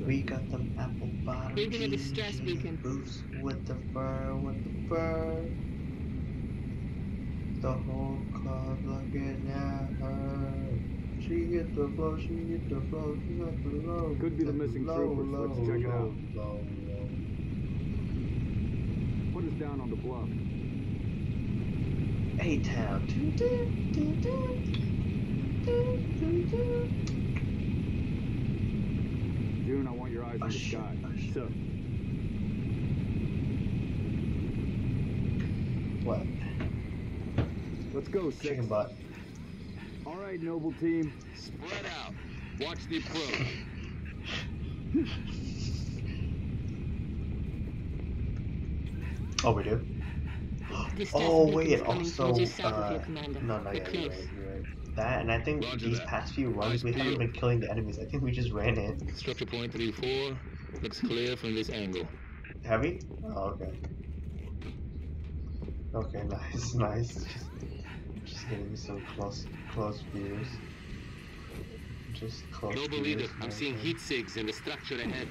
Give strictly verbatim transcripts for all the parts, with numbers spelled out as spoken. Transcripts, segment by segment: We got them apple bottom beacon of distress beacon. Bruce with the fur, with the fur. The whole club looking at her. She gets the flow, she gets the flow, she got the low. Could be the missing troopers. Let's check it out. Low, low. Put us down on the bluff. A-Town. Do do do do do do do. June, I want your eyes on the sky. So. What? Let's go, six. Chicken butt. All right, noble team. Spread out. Watch the approach. Oh, we do? Oh, wait, also, uh, no, no, yeah, you're right, you're right. That, and I think Roger these that. Past few runs, nice we deal. Haven't been killing the enemies. I think we just ran in. Structure point three four looks clear from this angle. Have we? Oh, okay. Okay, nice, nice. Just, just getting me some close, close views. Just close Noble views. Leader, I'm seeing heat sigs in the structure ahead.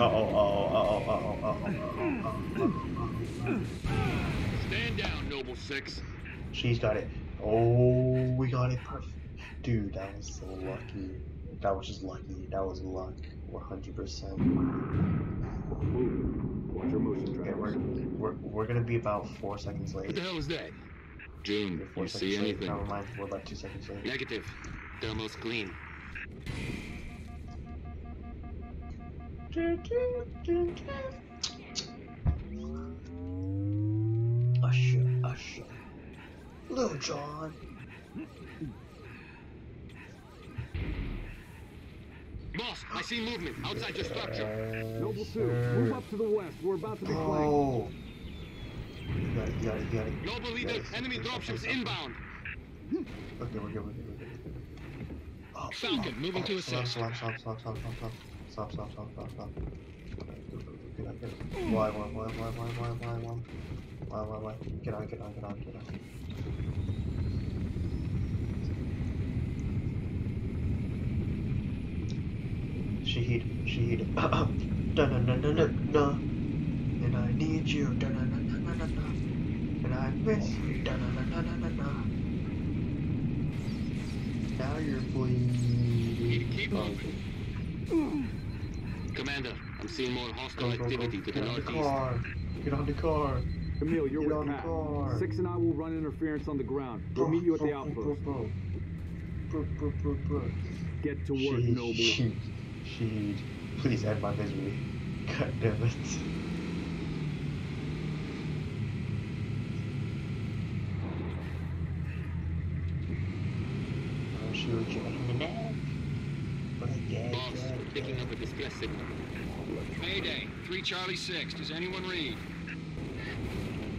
Uh oh, uh oh, uh oh, uh oh, uh oh, uh oh, uh oh. Stand down, Noble Six. She's got it. Oh, we got it perfect. Dude, that was so lucky. That was just lucky. That was luck. one hundred percent. Watch your motion, Travis. Okay, we're, we're, we're gonna be about four seconds late. What the hell was that? June, you see anything? Never mind, we're about two seconds late. Negative. Thermal's clean. Usher, Usher, Little John. Boss, I see movement outside your structure. Noble two, move up to the west. We're about to be flanked. Oh. You got it, you got it, you got it. Noble leader, enemy dropships inbound. Okay, we're good, we're good, we're good. Falcon, moving to assist. Stop, stop, stop, stop, stop, stop. Stop, stop, stop, stop, stop. Why, why, why, why, why, why, why, why, why, why, why, get on, get on, get on, get on. Shahid, Shahid, da-na-na-na-na-na, and I need you, da-na-na-na-na-na, and I miss you, da-na-na-na-na-na. Now you're bleeding. Keep moving. Commander, I'm seeing more hostile go, go, activity go. to the northeast. Get on the car. Get on the car. Camille, you're Get with Pat. Car. Six and I will run interference on the ground. We'll bro, meet you at bro, the outpost. Bro, bro, bro, bro, bro. Get to work, she, Noble. She, she, please add my misery. God damn it. I'll shoot you in the neck. Boss, we're picking up a distress signal. Mayday, three Charlie six, does anyone read?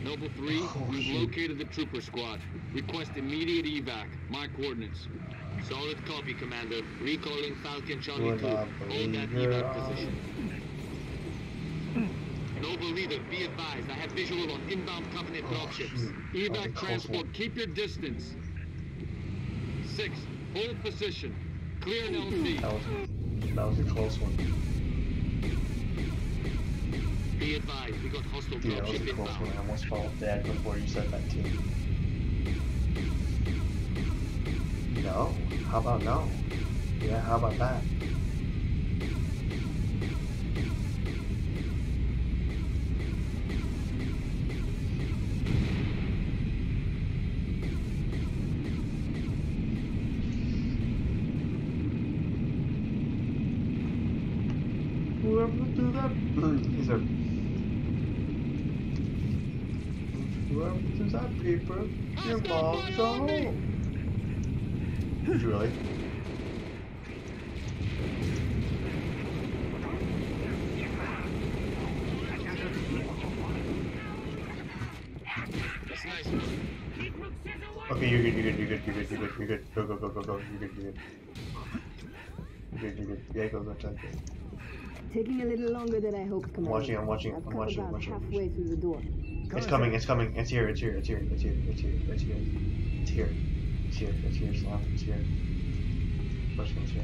Noble three, oh, we've shoot. located the trooper squad. Request immediate evac, my coordinates. Solid copy, Commander. Recalling Falcon Charlie two, hold that evac position. Noble leader, be advised, I have visual on inbound Covenant oh, dropships. Evac oh, transport, awful. keep your distance. Six, hold position. Clear and L C. That was, that was a close one. Be advised, we got hostile dropship. Yeah, that was a close one. I almost followed that before you said that too. No? How about no? Yeah, how about that? Paper, your mom's home. Did you really? That's nice. Okay, you're good, you're good, you're good, you're good, you're good, you're good. Go, go, go, go, go, you're good, you're good. good, you're good. Yeah, go left side. Taking a little longer than I hoped, Commander. I'm watching, I'm watching, I've I'm watching, I'm watching. halfway through the door. It's coming, it's coming, it's here, it's here, it's here, it's here, it's here, it's here, it's here, it's here, it's here, it's here, it's here. First one's here.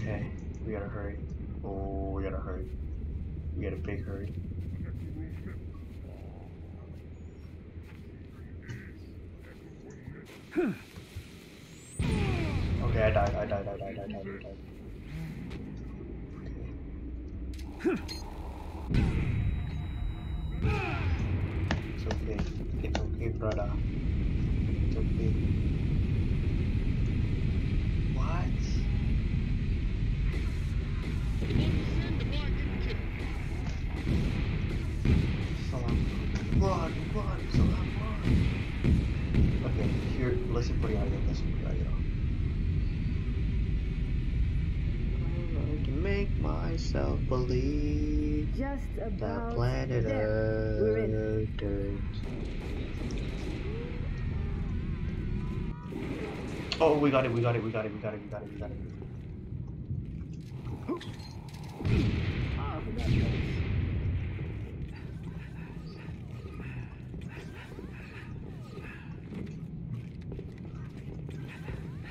Okay, we gotta hurry. Oh, we gotta hurry. We gotta big hurry. Okay, I died, I died, I died, I died, I died, I died. It's okay, it's okay, brother. It's okay. What? Salam, run, run, Salam, run. Okay, here, listen for the audio, listen for the audio. Myself believe just about the planet Earth. We're in. Earth. Oh, we got it! We got it! We got it! We got it! We got it! We got it!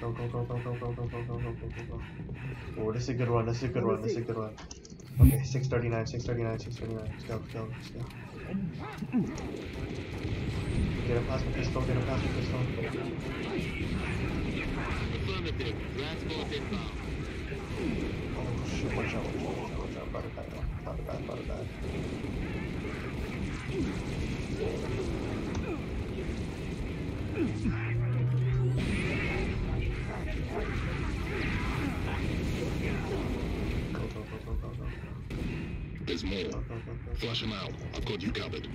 Oh, I forgot this. Go, go, go, go, go, go, go, go, go, go, go, go. Oh, this is a good one, this is a good one, this is a good one. Okay, six thirty-nine, six thirty-nine, six thirty-nine. Let's go, let's go, let's go. Get a plasma pistol, get a plasma pistol. Affirmative, transport inbound. Oh, shoot, watch out, watch out, watch out, watch out. Bada bad, bada bad, bada bad. Bada bad. There's more. Flush him out. I've got you covered.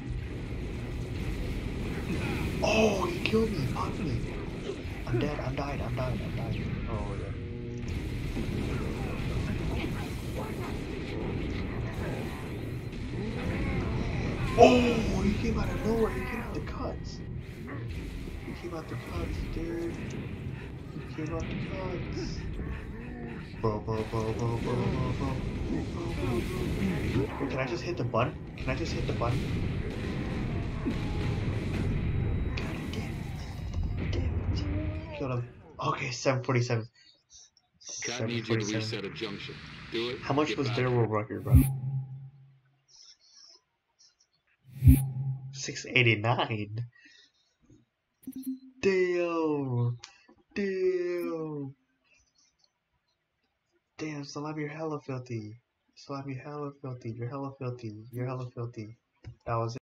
Oh, he killed me. Fuck me. I'm dead. I'm died. I'm died. I'm died. Oh, yeah. Oh, he came out of nowhere. He came out of the cuts. He came out the cuts, dude. He came out the cuts. Bro, bro, bro, bro, bro, bro, bro. Wait, can I just hit the button? Can I just hit the button? God damn it. Damn it. Shut up. Okay, seven forty-seven. I need you to reset a junction. Do it. How much was their world record, bro? six eighty-nine? Damn. Damn. Damn, Salam, you're hella filthy. Salam, you're hella filthy. You're hella filthy. You're hella filthy. That was it.